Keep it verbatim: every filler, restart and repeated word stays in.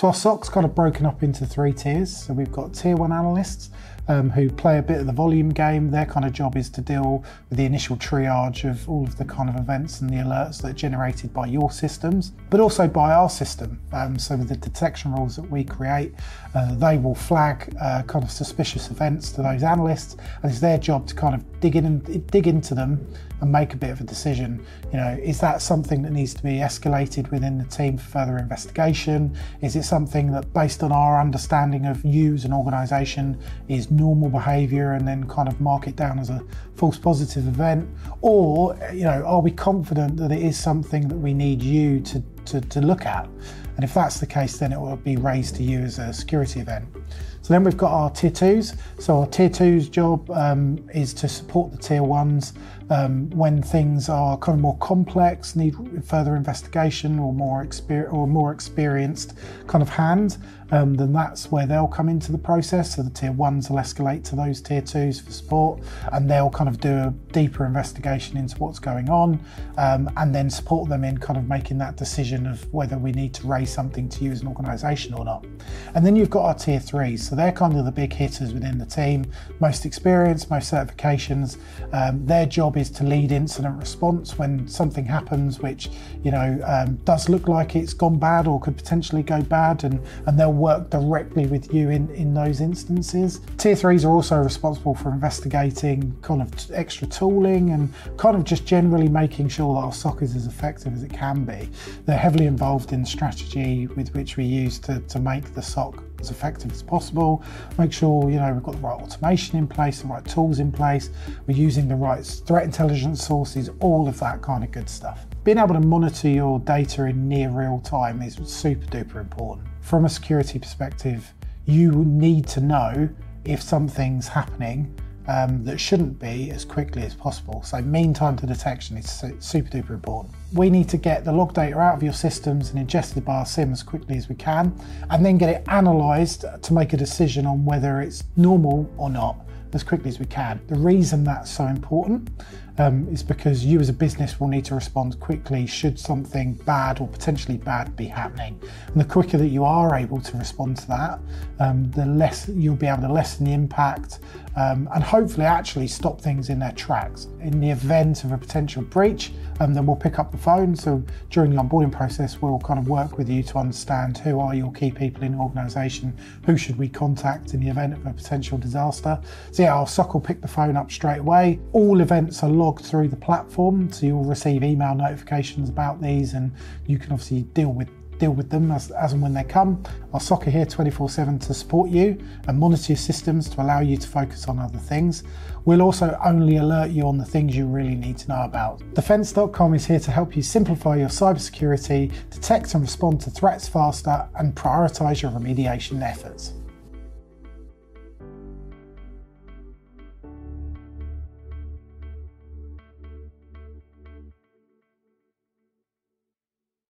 So our S O C's got it broken up into three tiers. So we've got tier one analysts um, who play a bit of the volume game. Their kind of job is to deal with the initial triage of all of the kind of events and the alerts that are generated by your systems, but also by our system. Um, so with the detection rules that we create, uh, they will flag uh, kind of suspicious events to those analysts, and it's their job to kind of dig in and dig into them and make a bit of a decision. You know, is that something that needs to be escalated within the team for further investigation? Is it something that, based on our understanding of you as an organisation, is normal behaviour, and then kind of mark it down as a false positive event? Or, you know, are we confident that it is something that we need you to, to, to look at? And if that's the case, then it will be raised to you as a security event. So then we've got our tier twos. So our tier two's job um, is to support the tier ones um, when things are kind of more complex, need further investigation, or more exper or more experienced kind of hand. Um, then that's where they'll come into the process. So the tier ones will escalate to those tier twos for support, and they'll kind of do a deeper investigation into what's going on, um, and then support them in kind of making that decision of whether we need to raise something to you as an organisation or not. And then you've got our tier threes. So they're kind of the big hitters within the team, most experience, most certifications. Um, their job is to lead incident response when something happens which, you know, um, does look like it's gone bad or could potentially go bad, and, and they'll work directly with you in, in those instances. Tier threes are also responsible for investigating kind of extra tooling and kind of just generally making sure that our S O C is as effective as it can be. They're heavily involved in strategy with which we use to, to make the S O C as effective as possible. Make sure, you know, we've got the right automation in place, the right tools in place, we're using the right threat intelligence sources, all of that kind of good stuff. Being able to monitor your data in near real time is super duper important. From a security perspective, you need to know if something's happening Um, that shouldn't be as quickly as possible. So mean time to detection is super duper important. We need to get the log data out of your systems and ingested by our SIM as quickly as we can, and then get it analysed to make a decision on whether it's normal or not as quickly as we can. The reason that's so important um, is because you as a business will need to respond quickly should something bad or potentially bad be happening. And the quicker that you are able to respond to that, um, the less you'll be able to lessen the impact um, and hopefully actually stop things in their tracks. In the event of a potential breach, um, then we'll pick up the phone. So during the onboarding process, we'll kind of work with you to understand who are your key people in the organisation, who should we contact in the event of a potential disaster. So So yeah, our S O C will pick the phone up straight away. All events are logged through the platform, so you'll receive email notifications about these, and you can obviously deal with deal with them as, as and when they come. Our S O C are here twenty-four seven to support you and monitor your systems to allow you to focus on other things. We'll also only alert you on the things you really need to know about. Defense dot com is here to help you simplify your cybersecurity, detect and respond to threats faster, and prioritize your remediation efforts.